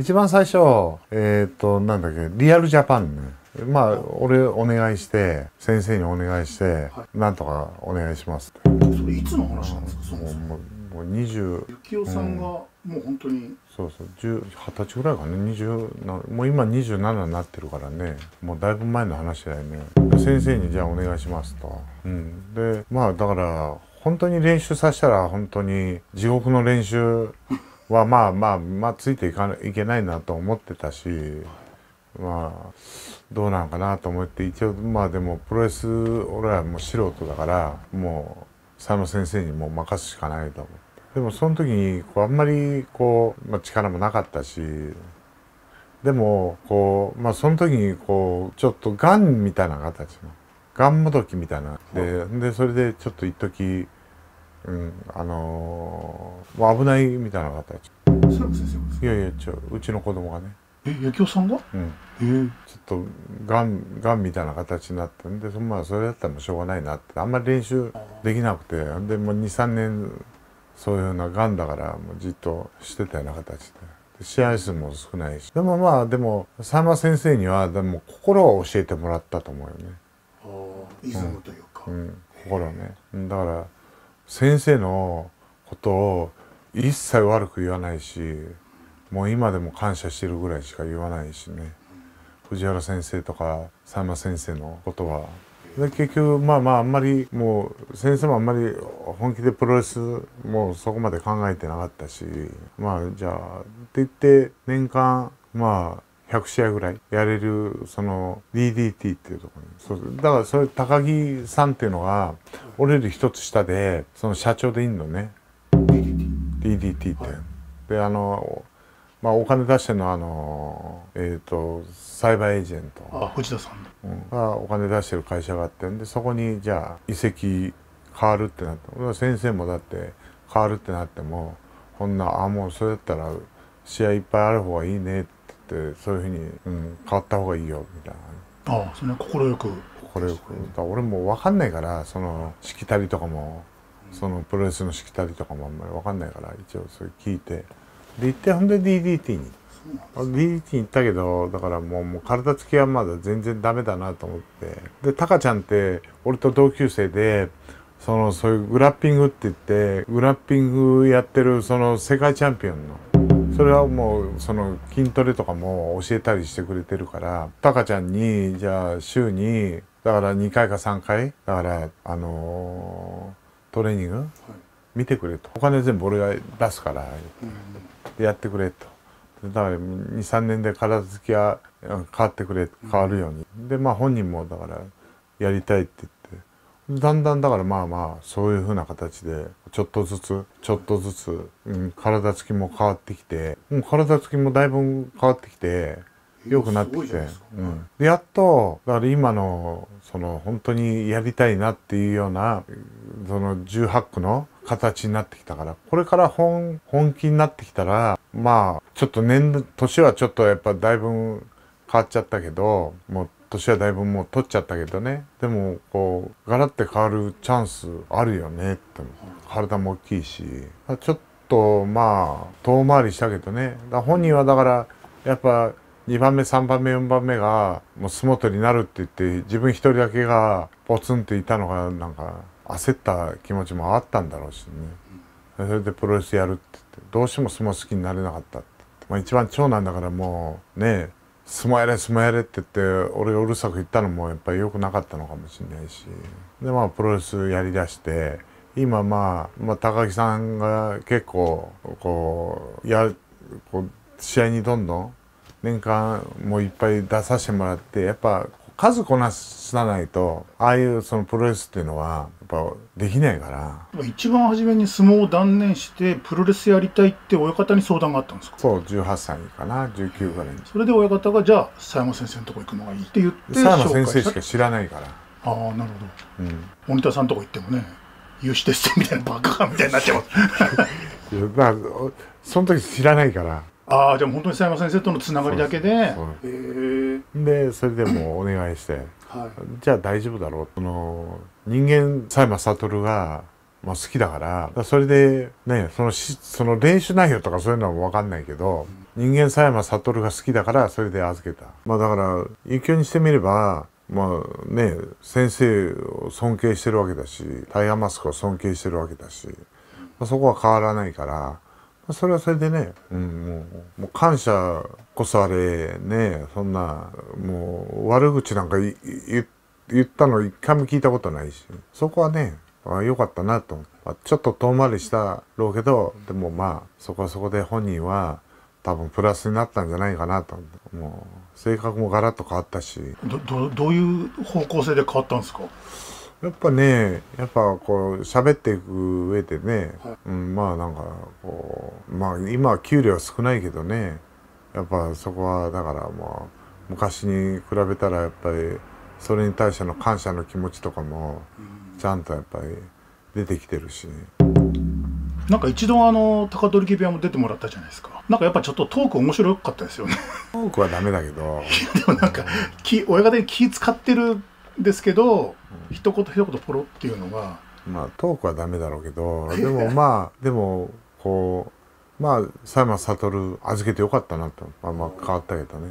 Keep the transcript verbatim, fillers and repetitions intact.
一番最初、えっと、なんだっけ、リアルジャパンね。まあ、俺お願いして、先生にお願いして、なんとかお願いしますって。それいつの話なんですか、そもそも。もうにじゅう。幸男さんが、もう本当に。そうそう、じゅう、はたちぐらいかね、にじゅう、もう今にじゅうななになってるからね、もうだいぶ前の話だよね。先生にじゃあお願いしますと。うん。で、まあだから、本当に練習させたら、本当に地獄の練習はまあまあ、まあついていかない、いけないなと思ってたし、まあ、どうなんかなと思って、一応、まあでも、プロレス、俺はもう素人だから、もう、佐野先生にもう任すしかないと思って。でも、その時に、こう、あんまり、こう、まあ力もなかったし、でも、こう、まあその時に、こう、ちょっとガンみたいな形の、ガンもどきみたいな。で、で、それでちょっと一時、うん、あのー、もう危ないみたいな形。佐野先生ですか？いやいや、ちょ、うちの子供がね。え、幸男さんが？うん。えー、ちょっとがんがんみたいな形になってんで、そまあそれだったらもうしょうがないなって、あんまり練習できなくて、でもうに、さんねんそういうようながんだからもうじっとしてたような形で、で試合数も少ないし、でもまあでも佐野先生にはでも心を教えてもらったと思うよね。ああ、イズムというか。うん、うん、心ね。だから先生のことを一切悪く言わないし。もう今でも感謝してるぐらいしか言わないしね。藤原先生とか佐野先生のことは。で結局まあまああんまりもう先生もあんまり本気でプロレスもうそこまで考えてなかったし、まあじゃあって言って年間まあひゃくしあいぐらいやれるその ディーディーティー っていうところに。だからそれ高木さんっていうのが俺より一つ下でその社長でいんのね。ディーディーティー って。であのまあお金出してのあのえっとサイバーエージェント、あ藤田さんがお金出してる会社があってんで、そこにじゃあ移籍変わるってなって、先生もだって変わるってなってもこんなあもうそれだったら試合いっぱいある方がいいねって言って、そういうふうに、うん、変わった方がいいよみたいな。ああそれは快く快く。俺も分かんないから、そのしきたりとかもそのプロレスのしきたりとかもあんまり分かんないから一応それ聞いて。で行ってほんで ディーディーティー に ディーディーティー に行ったけど、だからもう、もう体つきはまだ全然ダメだなと思って、でタカちゃんって俺と同級生でそのそういうグラッピングって言ってグラッピングやってるその世界チャンピオンの、それはもうその筋トレとかも教えたりしてくれてるから、タカちゃんにじゃあ週にだからにかいかさんかいだからあのー、トレーニング、はい、見てくれと、お金全部俺が出すから。うんやってくれと。だからに、さんねんで体つきが変わってくれ、変わるように。でまあ本人もだからやりたいって言って、だんだんだからまあまあそういうふうな形でちょっとずつちょっとずつ、うん、体つきも変わってきて、もう体つきもだいぶ変わってきて良くなってきて、うん、でやっとだから今のその本当にやりたいなっていうようなそのじゅうはっくの形になってきたから、これから 本, 本気になってきたらまあちょっと年年はちょっとやっぱだいぶ変わっちゃったけど、もう年はだいぶもう取っちゃったけどね、でもこうガラッて変わるチャンスあるよねって。体も大きいしちょっとまあ遠回りしたけどね。だ本人はだからやっぱにばんめさんばんめよんばんめがもう相撲取りになるって言って自分一人だけがポツンっていたのがなんか。焦った気持ちもあったんだろうしね。それでプロレスやるって言ってどうしても相撲好きになれなかったって、まあ、一番長男だからもうね相撲やれ相撲やれって言って俺がうるさく言ったのもやっぱり良くなかったのかもしれないし、でまあプロレスやりだして今まあ、まあ、高木さんが結構こうやこう試合にどんどん年間もういっぱい出させてもらって、やっぱ数こなさないとああいうそのプロレスっていうのはやっぱできないから。一番初めに相撲を断念してプロレスやりたいって親方に相談があったんですか？そう、じゅうはっさいかなじゅうきゅうぐらいに。それで親方がじゃあ佐山先生のとこ行くのがいいって言って、佐山先生しか知らないから。ああなるほど、うん、鬼田さんのとこ行ってもね有志ですみたいなバカかみたいになってますだからその時知らないから。ああじゃあ本当に佐山先生とのつながりだけで、でそれでもうお願いして、はい、じゃあ大丈夫だろう。その人間佐山悟がまあ好きだから、それでね、そのし、その練習内容とかそういうのは分かんないけど、人間狭山悟が好きだから、それで預けた。まあだから、一挙にしてみれば、まあね、先生を尊敬してるわけだし、タイガーマスクを尊敬してるわけだし、まあ、そこは変わらないから、まあ、それはそれでね、うん、もう、もう感謝こそあれ、ね、そんな、もう悪口なんか言ったの一回も聞いたことないし、そこはね、あ、良かったなと思って、まあ、ちょっと遠回りしたろうけど、でもまあ、そこはそこで本人は、多分プラスになったんじゃないかなと思って、もう性格もガラッと変わったし。どどどういう方向性で変わったんですか？やっぱね、やっぱこう喋っていく上でね、はい、うん、まあなんかこう、まあ今は給料は少ないけどね、やっぱそこはだからもう昔に比べたらやっぱりそれに対しての感謝の気持ちとかもちゃんとやっぱり出てきてるし。なんか一度あの高取家部屋も出てもらったじゃないですか。なんかやっぱちょっとトーク面白かったですよね。トークはダメだけどでもなんか親方に気使ってるんですけど、うん、一言一言ポロっていうのがまあトークはダメだろうけど、でもまあでもこうまあ佐山悟預けてよかったなと、まあ、まあ変わったけどね。